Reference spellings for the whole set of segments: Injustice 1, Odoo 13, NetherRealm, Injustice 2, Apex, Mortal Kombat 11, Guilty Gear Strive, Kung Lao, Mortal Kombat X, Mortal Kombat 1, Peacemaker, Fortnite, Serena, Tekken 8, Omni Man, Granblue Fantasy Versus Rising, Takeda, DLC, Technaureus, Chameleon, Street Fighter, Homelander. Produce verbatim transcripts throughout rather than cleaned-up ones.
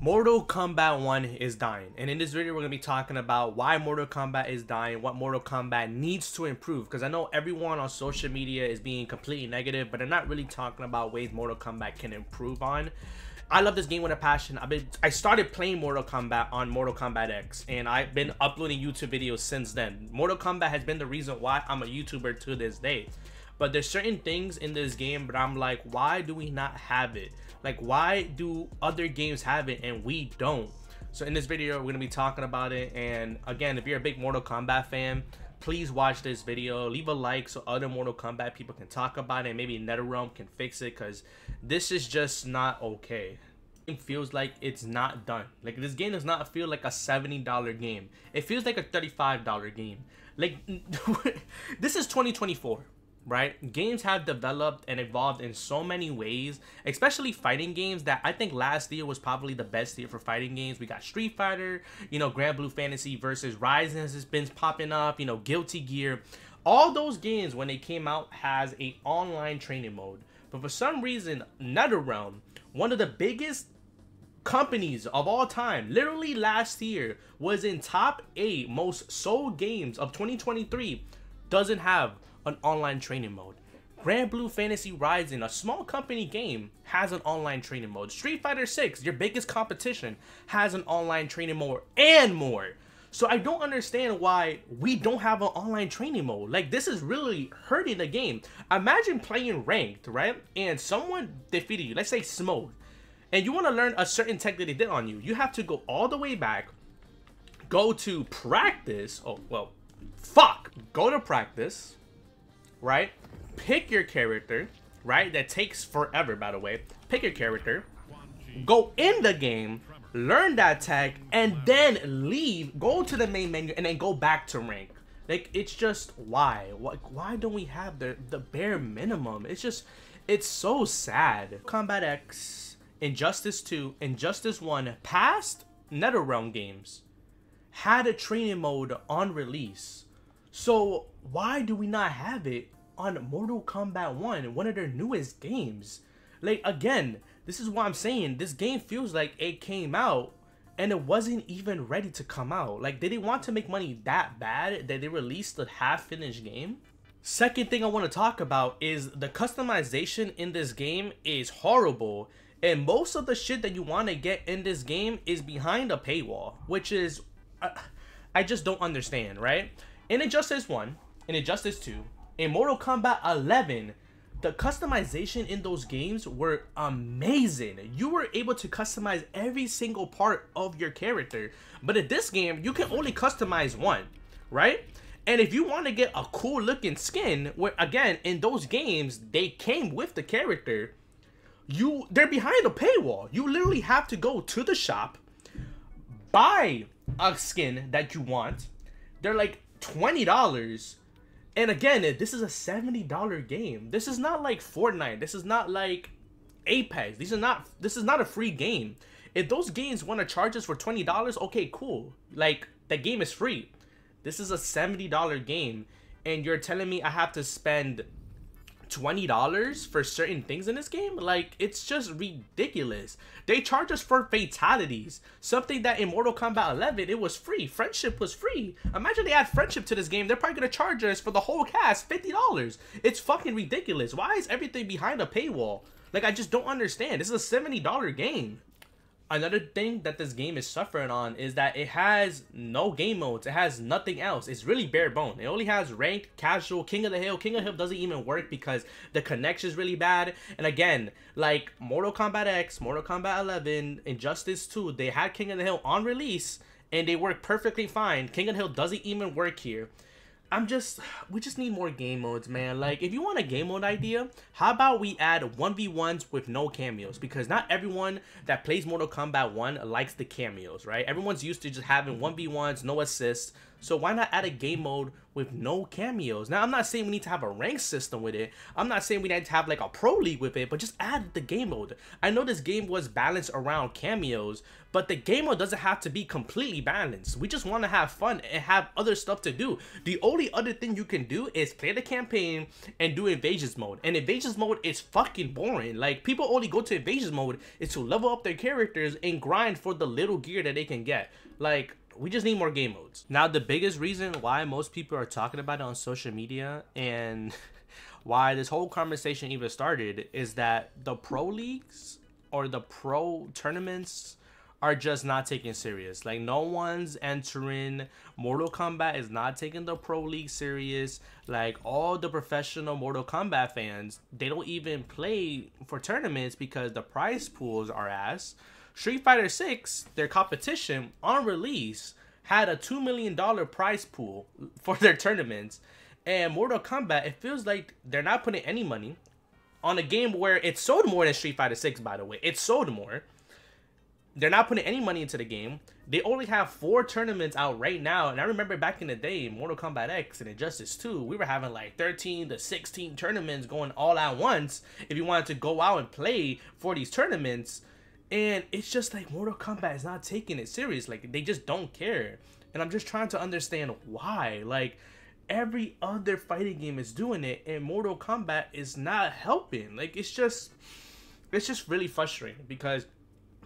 Mortal Kombat one is dying, and in this video we're going to be talking about why Mortal Kombat is dying, what Mortal Kombat needs to improve, because I know everyone on social media is being completely negative, but they're not really talking about ways Mortal Kombat can improve on. I love this game with a passion. I've been, I started playing Mortal Kombat on Mortal Kombat X, and I've been uploading YouTube videos since then. Mortal Kombat has been the reason why I'm a YouTuber to this day. But there's certain things in this game, but I'm like, why do we not have it? Like, why do other games have it and we don't? So in this video, we're gonna be talking about it. And again, if you're a big Mortal Kombat fan, please watch this video, leave a like so other Mortal Kombat people can talk about it. And maybe NetherRealm can fix it, because this is just not okay. It feels like it's not done. Like, this game does not feel like a seventy dollar game. It feels like a thirty-five dollar game. Like, this is twenty twenty-four. Right, games have developed and evolved in so many ways, especially fighting games, that I think last year was probably the best year for fighting games. We got Street Fighter, you know, Granblue Fantasy Versus Rising has been popping up, you know, Guilty Gear. All those games, when they came out, has a online training mode. But for some reason, NetherRealm, one of the biggest companies of all time, literally last year was in top eight most sold games of twenty twenty-three, doesn't have an online training mode. Granblue Fantasy Rising, a small company game, has an online training mode. Street Fighter six, your biggest competition, has an online training mode and more. So I don't understand why we don't have an online training mode. Like, this is really hurting the game. Imagine playing ranked, right? And someone defeated you, let's say Smoke, and you want to learn a certain tech that they did on you. You have to go all the way back, go to practice. Oh, well, fuck. Go to practice. Right, pick your character, right? That takes forever, by the way. Pick your character, go in the game, learn that tech, and then leave, go to the main menu, and then go back to rank. Like, it's just, why? Like, why don't we have the, the bare minimum? It's just, it's so sad. Combat X, Injustice two, Injustice one, past NetherRealm games, had a training mode on release. So why do we not have it on Mortal Kombat one, one of their newest games? Like, again, this is why I'm saying this game feels like it came out and it wasn't even ready to come out. Like, they didn't want to make money that bad that they released the half-finished game. Second thing I want to talk about is the customization in this game is horrible. And most of the shit that you want to get in this game is behind a paywall, which is, uh, I just don't understand, right? In Injustice one, in Injustice two, in Mortal Kombat eleven, the customization in those games were amazing. You were able to customize every single part of your character. But in this game, you can only customize one, right? And if you want to get a cool looking skin, where again, in those games, they came with the character, you they're behind a paywall. You literally have to go to the shop, buy a skin that you want. They're like twenty dollars, and again, this is a seventy dollar game. This is not like Fortnite. This is not like Apex. These are not. This is not a free game. If those games want to charge us for twenty dollars, okay, cool. Like, the game is free. This is a seventy dollar game, and you're telling me I have to spend twenty dollars for certain things in this game? Like, it's just ridiculous. They charge us for fatalities, something that in Mortal Kombat eleven it was free. Friendship was free. Imagine they add friendship to this game, they're probably gonna charge us for the whole cast fifty dollars. It's fucking ridiculous. Why is everything behind a paywall? Like, I just don't understand. This is a seventy dollar game. Another thing that this game is suffering on is that it has no game modes. It has nothing else. It's really bare bone. It only has ranked, casual, King of the Hill. King of the Hill doesn't even work because the connection is really bad. And again, like Mortal Kombat X, Mortal Kombat eleven, Injustice two, they had King of the Hill on release and they work perfectly fine. King of the Hill doesn't even work here. I'm just, we just need more game modes, man. Like, if you want a game mode idea, how about we add one v ones with no cameos? Because not everyone that plays Mortal Kombat one likes the cameos, right? Everyone's used to just having one v ones, no assists, So why not add a game mode with no cameos? Now, I'm not saying we need to have a rank system with it. I'm not saying we need to have like a pro league with it, but just add the game mode. I know this game was balanced around cameos, but the game mode doesn't have to be completely balanced. We just want to have fun and have other stuff to do. The only other thing you can do is play the campaign and do invasions mode. And invasions mode is fucking boring. Like, people only go to invasions mode is to level up their characters and grind for the little gear that they can get. Like, we just need more game modes. Now, the biggest reason why most people are talking about it on social media and why this whole conversation even started is that the pro leagues or the pro tournaments are just not taken serious. Like, no one's entering. Mortal Kombat is not taking the pro league serious. Like, all the professional Mortal Kombat fans, they don't even play for tournaments because the prize pools are ass. Street Fighter six, their competition on release, had a two million dollar prize pool for their tournaments. And Mortal Kombat, it feels like they're not putting any money on a game where it sold more than Street Fighter six, by the way. It sold more. They're not putting any money into the game. They only have four tournaments out right now. And I remember back in the day, Mortal Kombat X and Injustice two, we were having like thirteen to sixteen tournaments going all at once if you wanted to go out and play for these tournaments. And it's just like Mortal Kombat is not taking it serious. Like, they just don't care. And I'm just trying to understand why. Like, every other fighting game is doing it, and Mortal Kombat is not helping. Like, it's just, it's just really frustrating because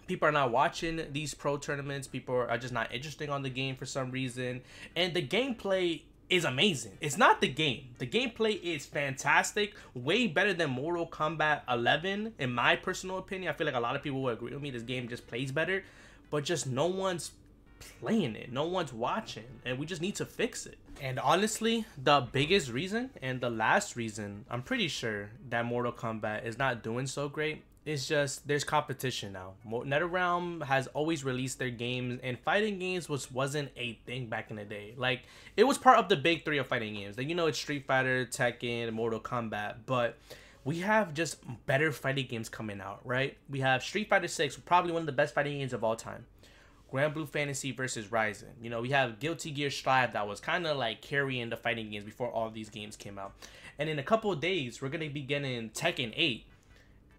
people are not watching these pro tournaments. People are just not interested on the game for some reason. And the gameplay is amazing. It's not the game. The gameplay is fantastic, way better than Mortal Kombat eleven, in my personal opinion. I feel like a lot of people will agree with me. This game just plays better, but just no one's playing it. No one's watching, and we just need to fix it. And honestly, the biggest reason and the last reason I'm pretty sure that Mortal Kombat is not doing so great, it's just there's competition now. NetherRealm has always released their games, and fighting games was, wasn't a thing back in the day. Like, it was part of the big three of fighting games. Like, you know, it's Street Fighter, Tekken, and Mortal Kombat, but we have just better fighting games coming out, right? We have Street Fighter six, probably one of the best fighting games of all time. Granblue Fantasy Versus Rising. You know, we have Guilty Gear Strive that was kind of like carrying the fighting games before all these games came out. And in a couple of days, we're going to be getting Tekken eight.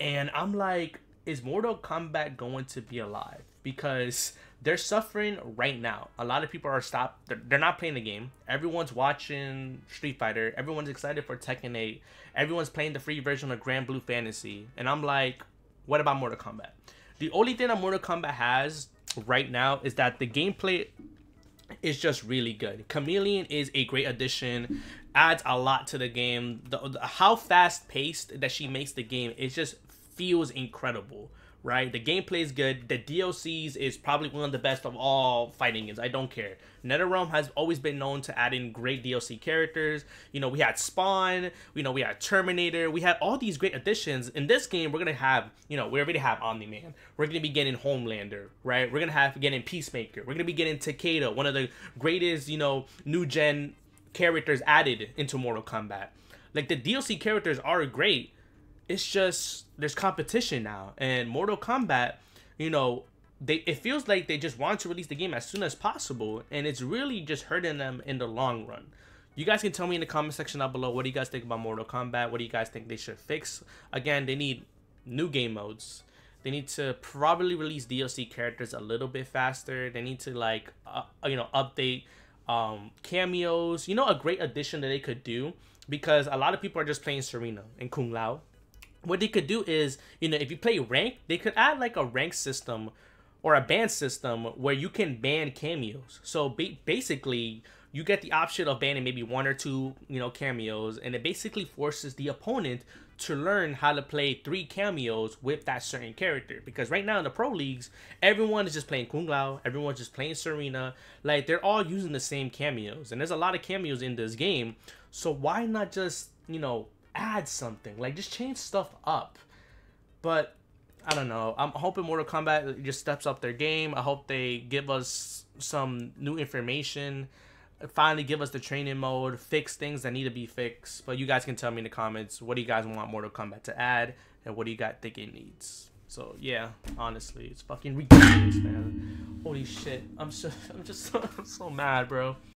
And I'm like, is Mortal Kombat going to be alive? Because they're suffering right now. A lot of people are stopped. They're, they're not playing the game. Everyone's watching Street Fighter. Everyone's excited for Tekken eight. Everyone's playing the free version of Granblue Fantasy. And I'm like, what about Mortal Kombat? The only thing that Mortal Kombat has right now is that the gameplay is just really good. Chameleon is a great addition. Adds a lot to the game. The, the, how fast-paced that she makes the game, it just feels incredible, right? The gameplay is good. The D L Cs is probably one of the best of all fighting games. I don't care. NetherRealm has always been known to add in great D L C characters. You know, we had Spawn. You know, we had Terminator. We had all these great additions. In this game, we're going to have, you know, we already have Omni Man. We're going to be getting Homelander, right? We're going to have getting Peacemaker. We're going to be getting Takeda, one of the greatest, you know, new-gen characters added into Mortal Kombat. Like, the D L C characters are great. It's just there's competition now, and Mortal Kombat, you know, they it feels like they just want to release the game as soon as possible, and it's really just hurting them in the long run. You guys can tell me in the comment section down below, what do you guys think about Mortal Kombat? What do you guys think they should fix? Again, they need new game modes. They need to probably release D L C characters a little bit faster. They need to, like, uh, you know, update um cameos. You know, a great addition that they could do, because a lot of people are just playing Serena and Kung Lao. What they could do is, you know, if you play rank, they could add like a rank system or a ban system where you can ban cameos. So ba basically you get the option of banning maybe one or two, you know, cameos, and it basically forces the opponent to learn how to play three cameos with that certain character. Because right now in the pro leagues, everyone is just playing Kung Lao, everyone's just playing Serena. Like, they're all using the same cameos, and there's a lot of cameos in this game. So why not just, you know, add something? Like, just change stuff up. But I don't know. I'm hoping Mortal Kombat just steps up their game. I hope they give us some new information, finally give us the training mode, fix things that need to be fixed. But you guys can tell me in the comments, what do you guys want Mortal Kombat to add, and what do you guys think it needs? So yeah, honestly, it's fucking ridiculous, man. Holy shit, I'm so I'm just so, I'm so mad, bro.